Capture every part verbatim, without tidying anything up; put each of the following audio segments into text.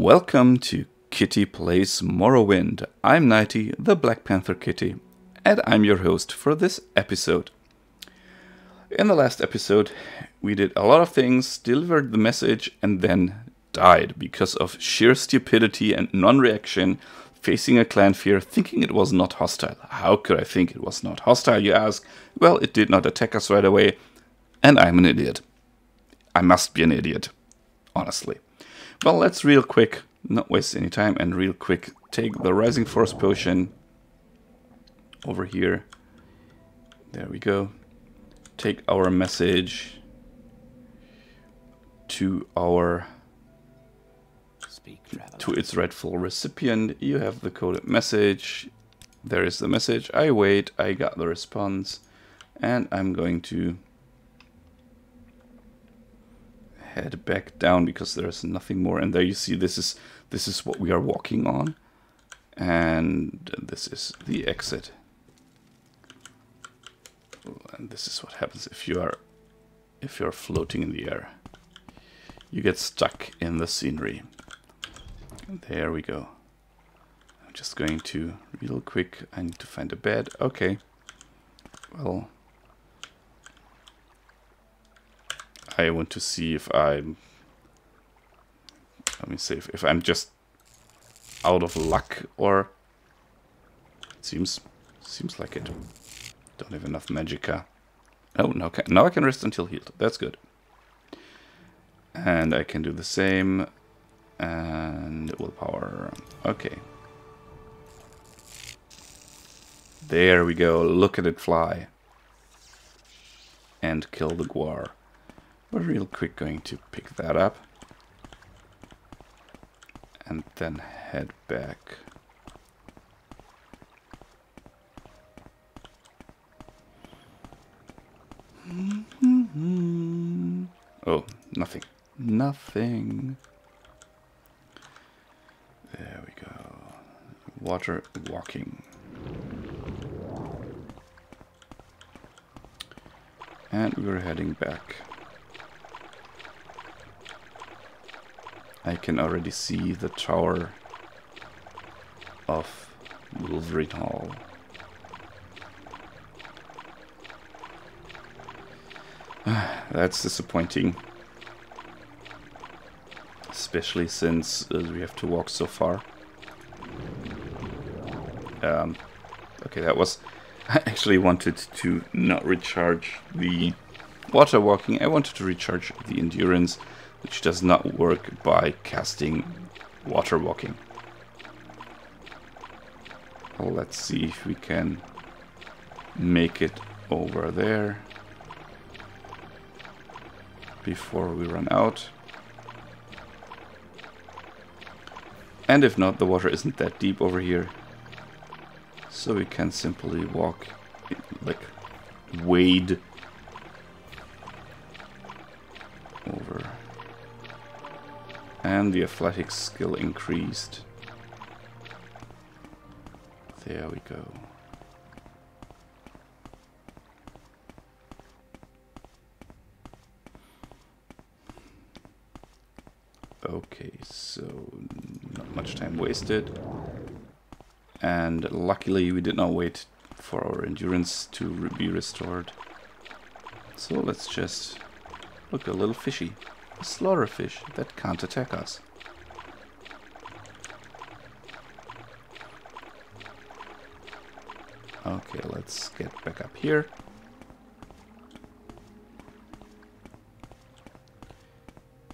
Welcome to Kitty Plays Morrowind. I'm Nighty, the Black Panther Kitty, and I'm your host for this episode. In the last episode, we did a lot of things, delivered the message, and then died because of sheer stupidity and non-reaction, facing a clan fear, thinking it was not hostile. How could I think it was not hostile, you ask? Well, it did not attack us right away, and I'm an idiot. I must be an idiot, honestly. Well, let's real quick, not waste any time, and real quick take the Rising Force potion over here. There we go. Take our message to our Speak, to its rightful recipient. You have the coded message. There is the message. I wait. I got the response, and I'm going to head back down because there's nothing more. And there you see this is this is what we are walking on, and this is the exit. And this is what happens if you are if you're floating in the air. You get stuck in the scenery. There we go. I'm just going to real quick. I need to find a bed. Okay. Well, I want to see if I'm, let me see if, if I'm just out of luck, or it seems seems like it. Don't have enough magicka. Oh, now, can, now I can rest until healed. That's good. And I can do the same. And willpower. Okay. There we go. Look at it fly. And kill the Gwar. We're real quick going to pick that up and then head back. Mm-hmm. Oh, nothing. Nothing. There we go. Water walking. And we're heading back. I can already see the tower of Wolverine Hall. That's disappointing. Especially since uh, we have to walk so far. Um, okay, that was... I actually wanted to not recharge the water walking. I wanted to recharge the endurance, which does not work by casting water walking. Well, let's see if we can make it over there before we run out. And if not, the water isn't that deep over here, so we can simply walk, like wade over. And the athletic skill increased. There we go. Okay, so not much time wasted. And luckily we did not wait for our endurance to re- be restored. So let's just look a little fishy. A slaughterfish that can't attack us. Okay, let's get back up here.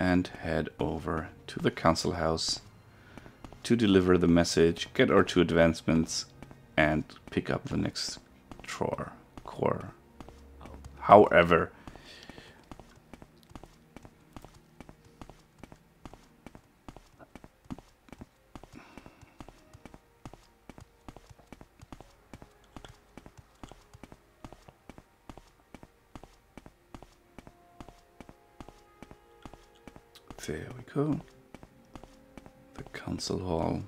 And head over to the council house to deliver the message, get our two advancements, and pick up the next Trow Core. However, there we go. The council hall.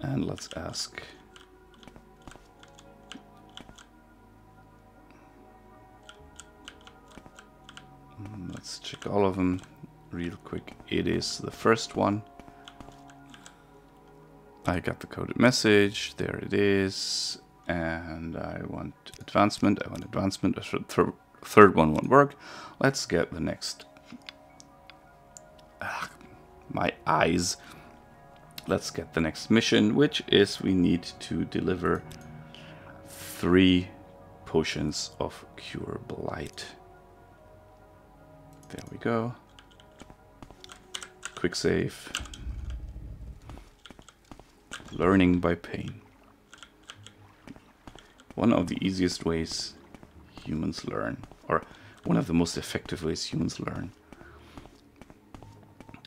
And let's ask. Let's check all of them real quick. It is the first one. I got the coded message. There it is. And I want advancement. I want advancement. The third one won't work. Let's get the next. Ugh, my eyes. Let's get the next mission, which is we need to deliver three potions of cure blight. There we go. Quick save. Learning by pain. One of the easiest ways humans learn, or one of the most effective ways humans learn.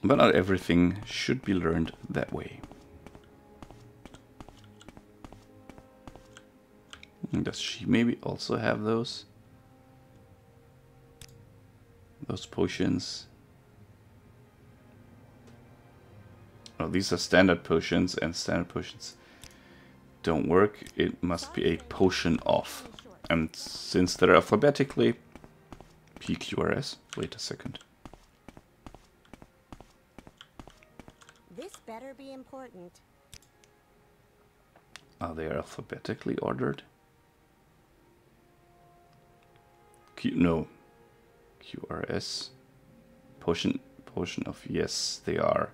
But not everything should be learned that way. And does she maybe also have those? Those potions. Oh, these are standard potions, and standard potions don't work. It must be a potion of. And since they're alphabetically P Q R S, wait a second. This better be important. Are they alphabetically ordered? Q, no. Q R S. Potion, potion of, yes, they are.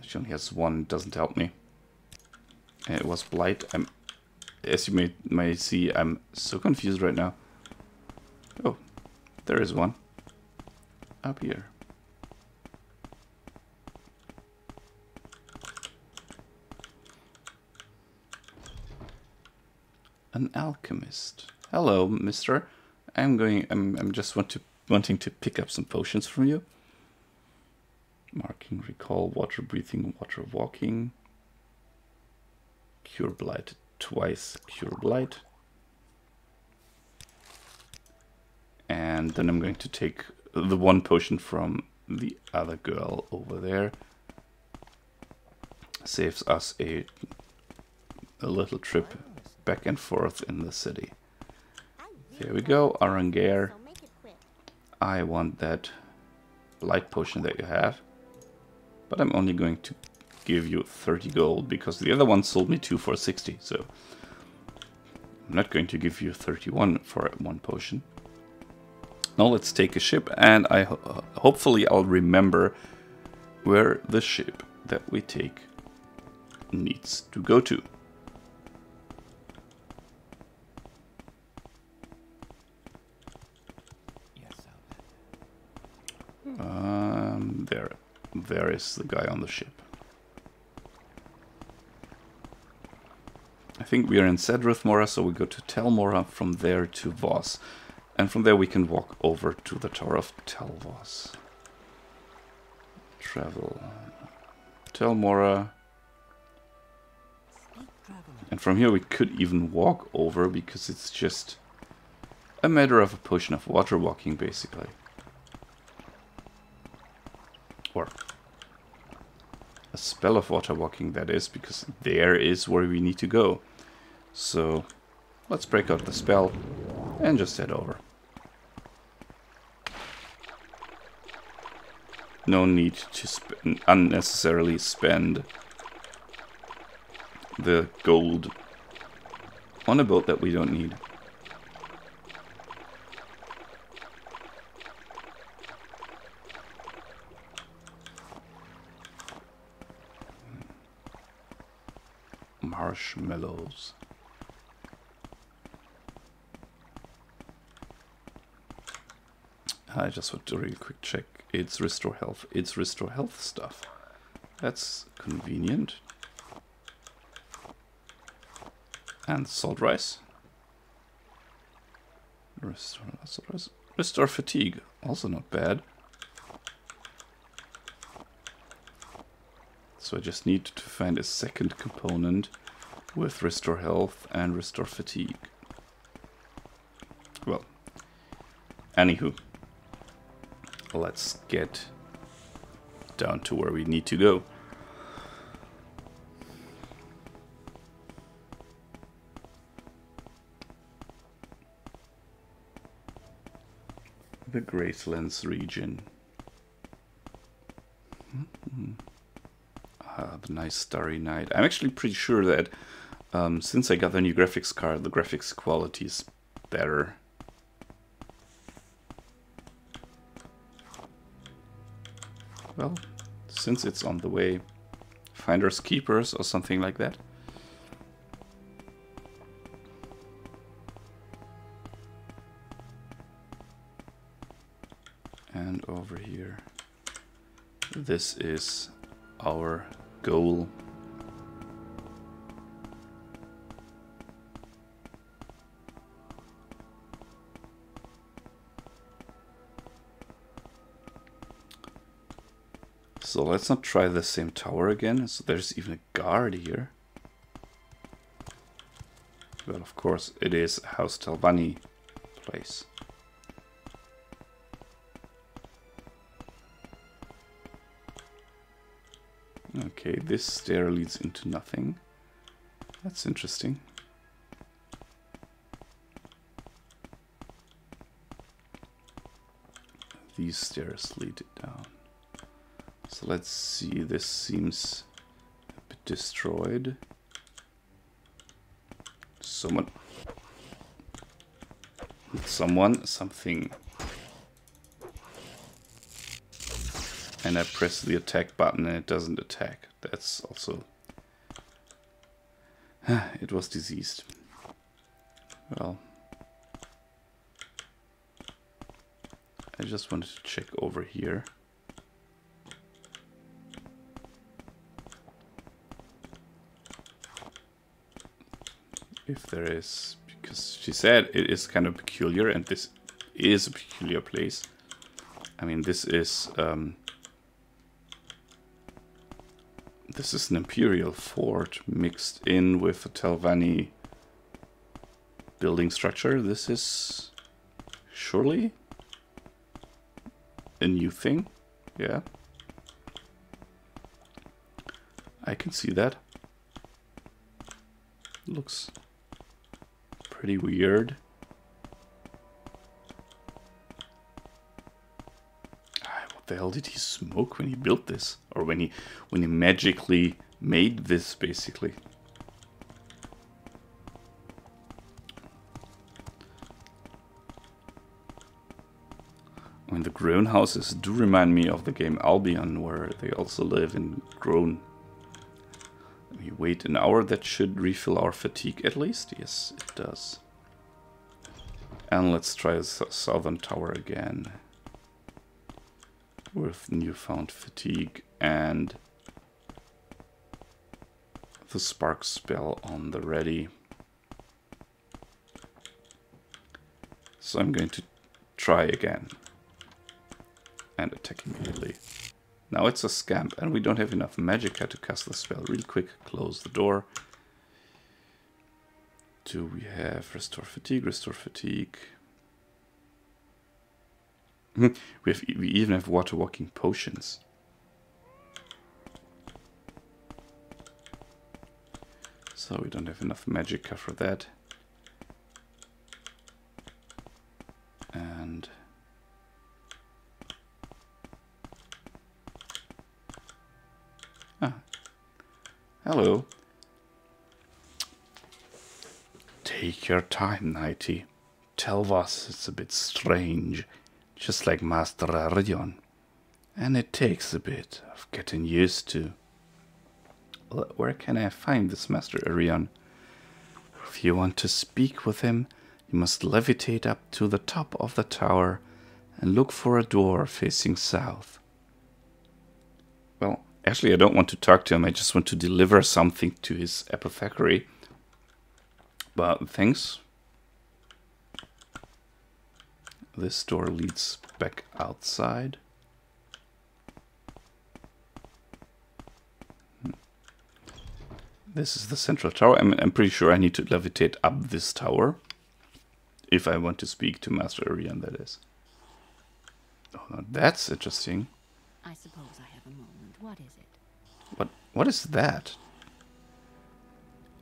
She only has one, doesn't help me. And it was blight. I'm, as you may, may see, I'm so confused right now. Oh, there is one. Up here. An alchemist. Hello, mister. I'm going, I'm, I'm just want to, wanting to pick up some potions from you. Marking, recall, water breathing, water walking. Cure blight twice, cure blight. And then I'm going to take the one potion from the other girl over there. Saves us a, a little trip back and forth in the city. There we go, Arangare. I want that blight potion that you have. But I'm only going to give you thirty gold because the other one sold me two for sixty. So I'm not going to give you thirty-one for one potion. Now let's take a ship, and I ho hopefully I'll remember where the ship that we take needs to go to. Um, there. There is the guy on the ship. I think we are in Sadrith Mora, so we go to Tel Mora, from there to Vos. And from there we can walk over to the Tower of Tel Vos. Travel. Tel Mora. And from here we could even walk over, because it's just a matter of a potion of water walking, basically. Or a spell of water walking, that is, because there is where we need to go. So let's break out the spell and just head over. No need to sp- unnecessarily spend the gold on a boat that we don't need. Marshmallows. I just want to real quick check. It's restore health. It's restore health stuff. That's convenient. And salt rice. Restore salt rice. Restore fatigue. Also not bad. So I just need to find a second component with restore health and restore fatigue. Well, anywho. let's get down to where we need to go. The Graceland's region. Mm-hmm. Ah, the nice starry night. I'm actually pretty sure that um, since I got the new graphics card, the graphics quality is better. Well, since it's on the way, finders keepers or something like that. And over here, this is our goal. So let's not try the same tower again. So there's even a guard here. Well, of course, it is a House Telvanni place. Okay, this stair leads into nothing. That's interesting. These stairs lead down. So let's see, this seems a bit destroyed. Someone... Someone, something. And I press the attack button and it doesn't attack. That's also... It was diseased. Well... I just wanted to check over here. If there is, because she said it is kind of peculiar, and this is a peculiar place. I mean, this is... Um, This is an imperial fort mixed in with a Telvanni building structure. This is surely a new thing. Yeah. I can see that. Looks pretty weird. What the hell did he smoke when he built this? Or when he when he magically made this, basically. I mean, the Grown houses do remind me of the game Albion, where they also live in Grown. We wait an hour, that should refill our fatigue at least. Yes, it does. And let's try the southern tower again. With newfound fatigue and the spark spell on the ready. So I'm going to try again and attack immediately. Now it's a scamp and we don't have enough magicka to cast the spell. Real quick, close the door. Do we have restore fatigue, restore fatigue? We have, we even have water walking potions. So we don't have enough magicka for that. And ah, hello. Take your time, Nighty. Tel Vos it's a bit strange. Just like Master Aryon. And it takes a bit of getting used to. Well, where can I find this Master Aryon? If you want to speak with him, you must levitate up to the top of the tower and look for a door facing south. Well, actually I don't want to talk to him, I just want to deliver something to his apothecary. But thanks. This door leads back outside. This is the central tower. I'm, I'm pretty sure I need to levitate up this tower. If I want to speak to Master Aryon, that is. Oh, that's interesting. I suppose I have a moment. What is it? What? What is that?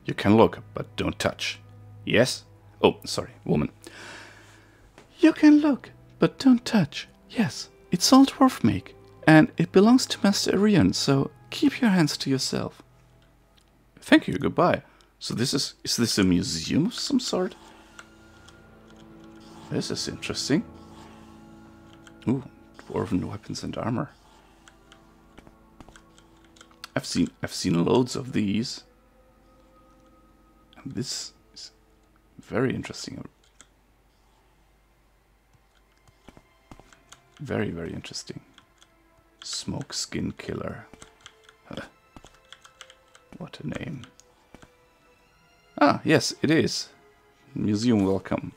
You can look, but don't touch. Yes? Oh, sorry, woman. You can look, but don't touch. Yes, it's all dwarf-make, and it belongs to Master Aryon, so keep your hands to yourself. Thank you, goodbye. So this is... is this a museum of some sort? This is interesting. Ooh, dwarven weapons and armor. I've seen... I've seen loads of these. And this is very interesting. Very, very interesting. Smokeskin Killer. Huh. What a name. Ah, yes, it is. Museum welcome.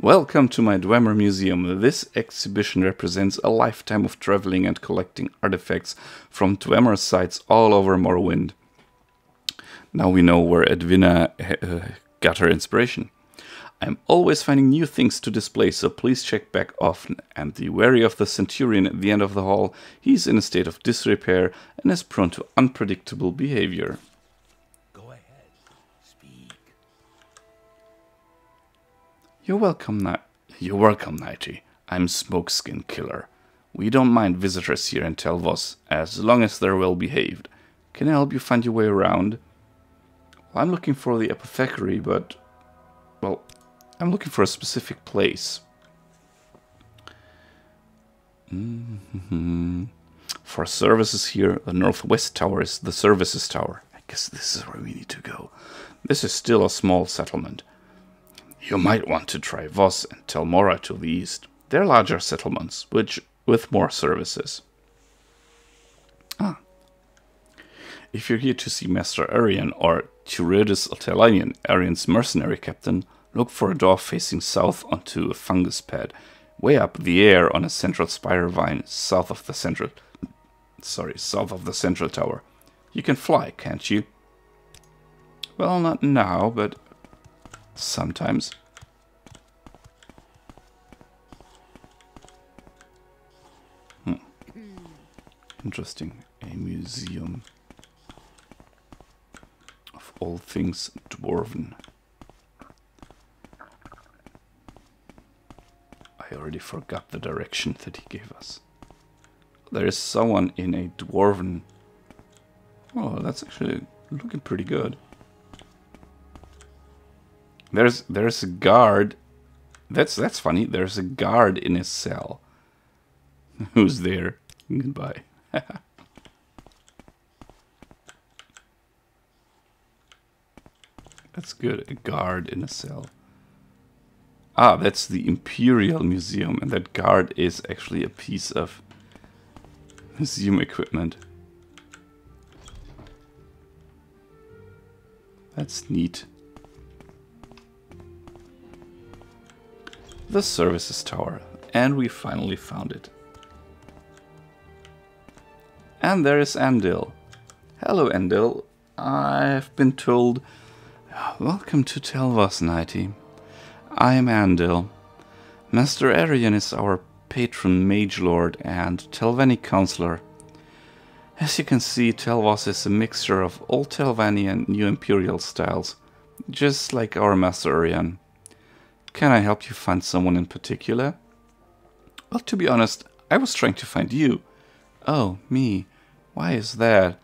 Welcome to my Dwemer Museum. This exhibition represents a lifetime of traveling and collecting artifacts from Dwemer sites all over Morrowind. Now we know where Edwina uh, got her inspiration. I'm always finding new things to display, so please check back often, and be wary of the Centurion at the end of the hall. He's in a state of disrepair and is prone to unpredictable behavior. Go ahead. Speak. You're welcome, Ni- You're welcome, Nighty. I'm Smokeskin Killer. We don't mind visitors here in Tel Vos, as long as they're well behaved. Can I help you find your way around? Well, I'm looking for the apothecary, but... well... I'm looking for a specific place. Mm-hmm. For services here, the northwest tower is the services tower. I guess this is where we need to go. This is still a small settlement. You might want to try Vos and Tel Mora to the east. They're larger settlements, which with more services. Ah. If you're here to see Master Aryon or Tyridus Altelanian, Arion's mercenary captain, look for a door facing south onto a fungus pad, way up the air on a central spider vine south of the central... Sorry, south of the central tower. You can fly, can't you? Well, not now, but sometimes. Hmm. Interesting. A museum of all things dwarven. I already forgot the direction that he gave us. There is someone in a dwarven... Oh, that's actually looking pretty good. There's there's a guard. That's that's funny. There's a guard in his cell. Who's there? Goodbye. That's good. A guard in a cell. Ah, that's the Imperial Museum, and that guard is actually a piece of museum equipment. That's neat. The services tower, and we finally found it. And there is Andil. Hello, Andil. I've been told... Welcome to Tel Vos, Nighty. I am Andil. Master Aryon is our patron mage lord and Telvanni counselor. As you can see, Tel Vos is a mixture of old Telvanni and new Imperial styles, just like our Master Aryon. Can I help you find someone in particular? Well, to be honest, I was trying to find you. Oh, me. Why is that?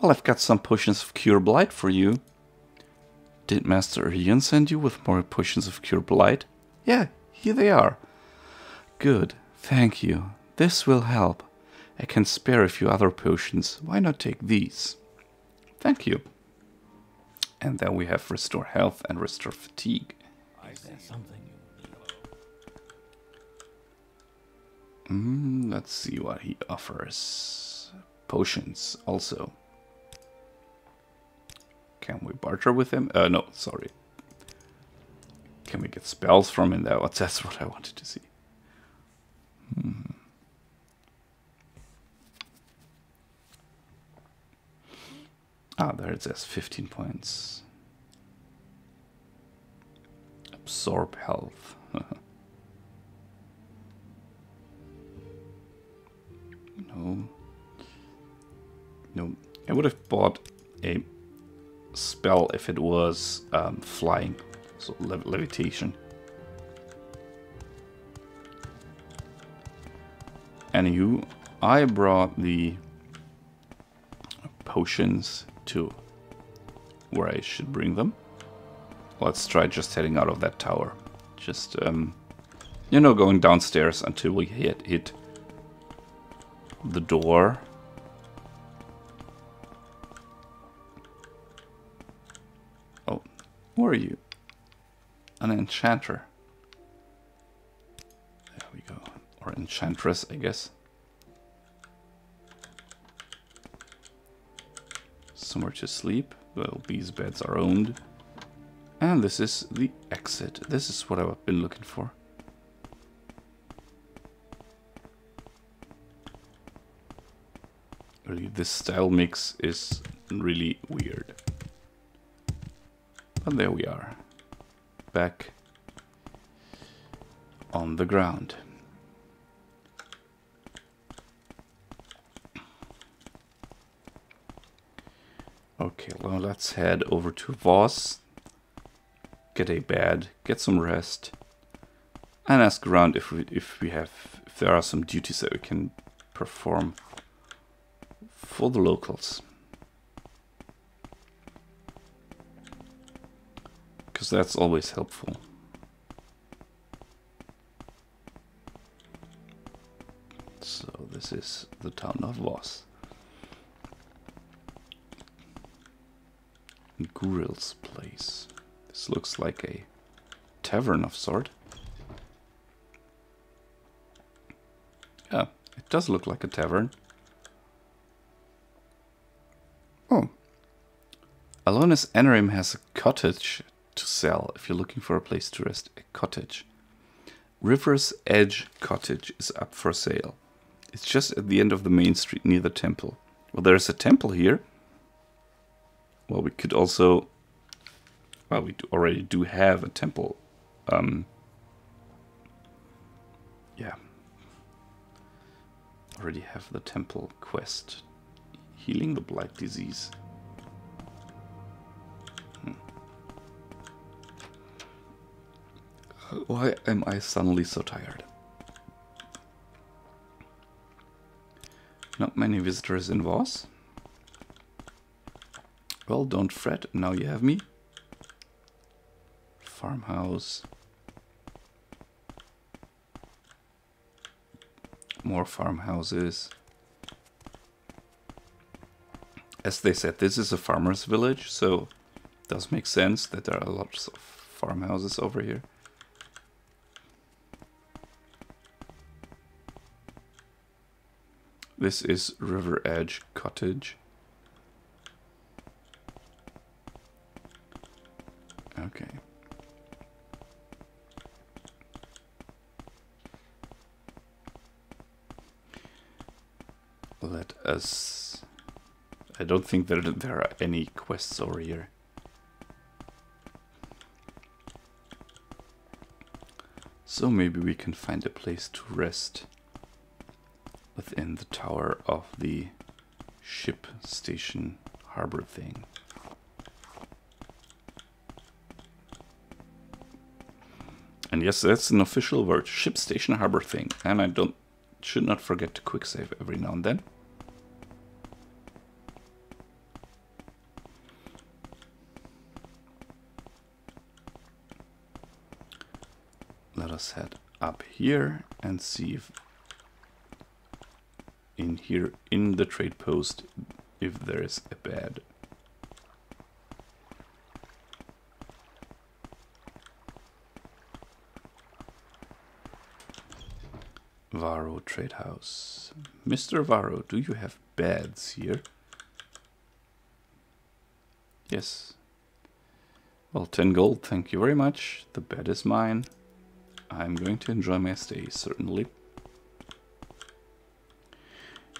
Well, I've got some potions of Cure Blight for you. Did Master Aryon send you with more potions of Cure Blight? Yeah, here they are. Good, thank you. This will help. I can spare a few other potions. Why not take these? Thank you. And then we have Restore Health and Restore Fatigue. I said something. Mm, let's see what he offers. Potions also. Can we barter with him? Uh, no, sorry. Can we get spells from him? That's what I wanted to see. Hmm. Ah, there it says fifteen points. Absorb health. would have bought a spell if it was um, flying, so lev levitation. Anywho, I brought the potions to where I should bring them. Let's try just heading out of that tower. Just, um, you know, going downstairs until we hit, hit the door. Oh, who are you? An enchanter. There we go. Or enchantress, I guess. Somewhere to sleep. Well, these beds are owned. And this is the exit. This is what I've been looking for. Really, this style mix is really weird. But there we are. Back on the ground. Okay, well, let's head over to Vos. Get a bed, get some rest, and ask around if we if we have if there are some duties that we can perform for the locals. Because that's always helpful. So this is the town of Vos. Guril's place. This looks like a tavern of sort. Yeah, it does look like a tavern. Oh. Alonis Anrim has a cottage to sell if you're looking for a place to rest. A cottage. River's Edge Cottage is up for sale. It's just at the end of the main street near the temple. Well, there's a temple here. Well, we could also... Well, we do already do have a temple. Um, yeah. Already have the temple quest. Healing the blight disease. Hmm. Why am I suddenly so tired? Not many visitors in Vos. Well, don't fret. Now you have me. Farmhouse. More farmhouses. As they said, this is a farmer's village, so it does make sense that there are lots of farmhouses over here. This is River Edge Cottage. Okay. Let us... I don't think that there, there are any quests over here. So maybe we can find a place to rest within the tower of the ship station harbor thing. And yes, that's an official word, ship station harbor thing. And I don't should not forget to quick save every now and then. Let us head up here and see if in here in the trade post if there is a bed. Varro Trade House. Mister Varro, do you have beds here? Yes. Well, ten gold, thank you very much. The bed is mine. I'm going to enjoy my stay, certainly.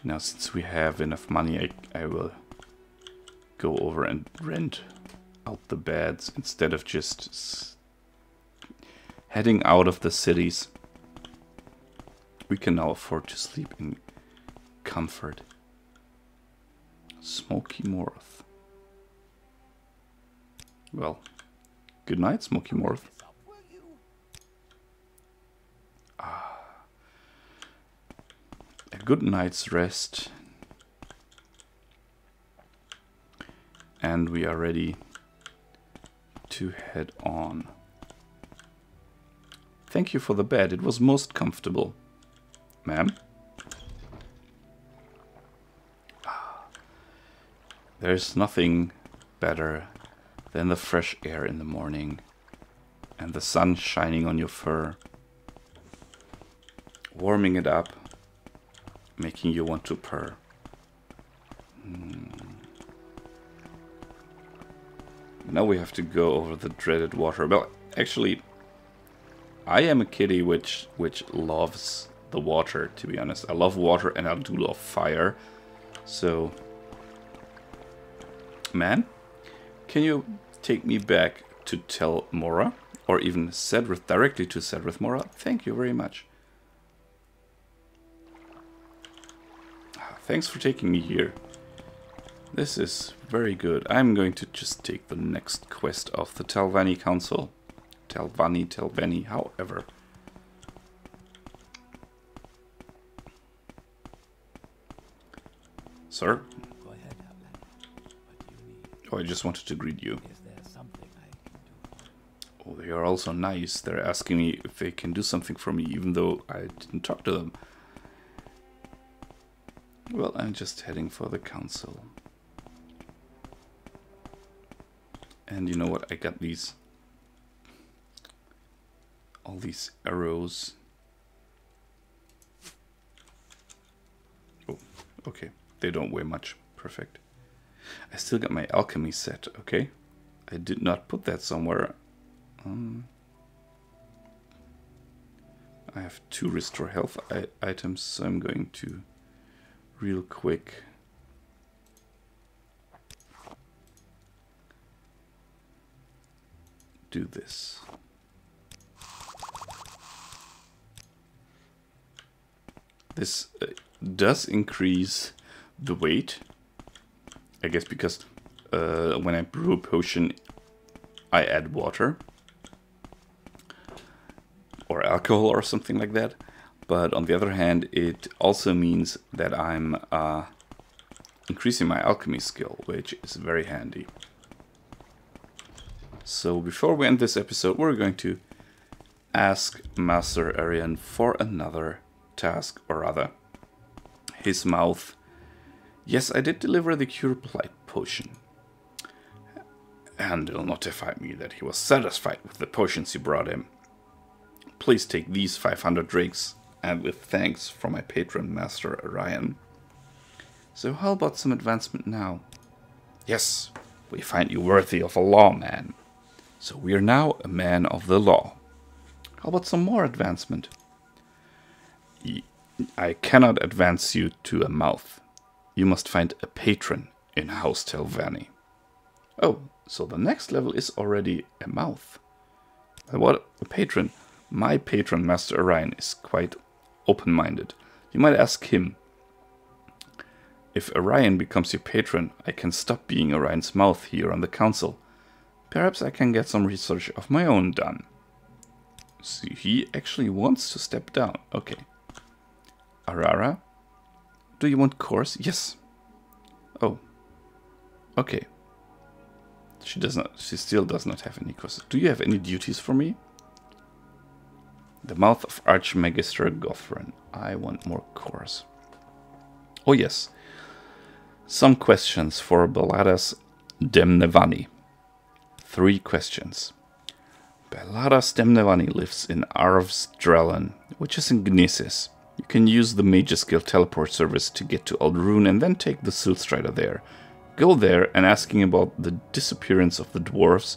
Now, since we have enough money, I, I will go over and rent out the beds instead of just s heading out of the cities. We can now afford to sleep in comfort. Smokey Morth. Well, good night, Smokey Morth. Ah, a good night's rest. And we are ready to head on. Thank you for the bed, it was most comfortable. Ma'am? Ah, there's nothing better than the fresh air in the morning and the sun shining on your fur, warming it up, making you want to purr. Mm. Now we have to go over the dreaded water. Well, actually, I am a kitty which which loves the water, to be honest. I love water and I do love fire. So, man, can you take me back to Tel Mora? Or even Sadrith, directly to Sadrith Mora? Thank you very much. Thanks for taking me here. This is very good. I'm going to just take the next quest of the Telvanni Council. Telvanni, Telvanni, however. Sir? Go ahead, Outlander. What do you need? Oh, I just wanted to greet you. Is there something I can do? Oh, they are also nice. They're asking me if they can do something for me, even though I didn't talk to them. Well, I'm just heading for the council. And you know what? I got these... all these arrows. Oh, okay. They don't weigh much. Perfect. I still got my alchemy set, okay? I did not put that somewhere. Um, I have two restore health i- items, so I'm going to... real quick do this. This uh, does increase the weight, I guess, because uh, when I brew a potion I add water or alcohol or something like that. But on the other hand, it also means that I'm uh, increasing my alchemy skill, which is very handy. So before we end this episode, we're going to ask Master Aryon for another task, or rather, his mouth. Yes, I did deliver the cure blight potion. Andil notified me that he was satisfied with the potions you brought him. Please take these five hundred drakes. And with thanks from my patron, Master Aryon. So how about some advancement now? Yes, we find you worthy of a lawman. So we are now a man of the law. How about some more advancement? I cannot advance you to a mouth. You must find a patron in House Telvanni. Oh, so the next level is already a mouth. And what a patron. My patron, Master Aryon, is quite open-minded. You might ask him. If Aryon becomes your patron, I can stop being Orion's mouth here on the council. Perhaps I can get some research of my own done. See, he actually wants to step down. Okay. Arara? Do you want course? Yes. Oh. Okay. She does not. She still does not have any courses. Do you have any duties for me? The mouth of Archmagister Gothrin. I want more cores. Oh yes. Some questions for Baladas Demnevani. Three questions. Baladas Demnevani lives in Arvs Drelen, which is in Gnisis. You can use the Major Skill Teleport service to get to Aldruun and then take the Silstrider there. Go there and asking about the disappearance of the dwarves,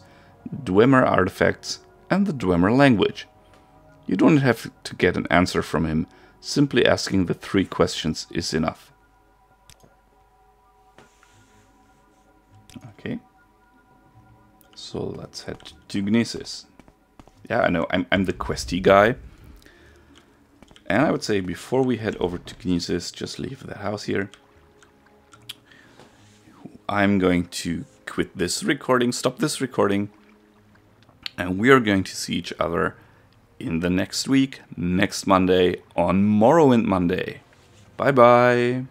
Dwemer artifacts, and the Dwemer language. You don't have to get an answer from him. Simply asking the three questions is enough. Okay. So let's head to Gnisis. Yeah, I know, I'm, I'm the questy guy. And I would say before we head over to Gnisis, just leave the house here. I'm going to quit this recording, stop this recording, and we are going to see each other in the next week, next Monday, on Morrowind Monday. Bye-bye.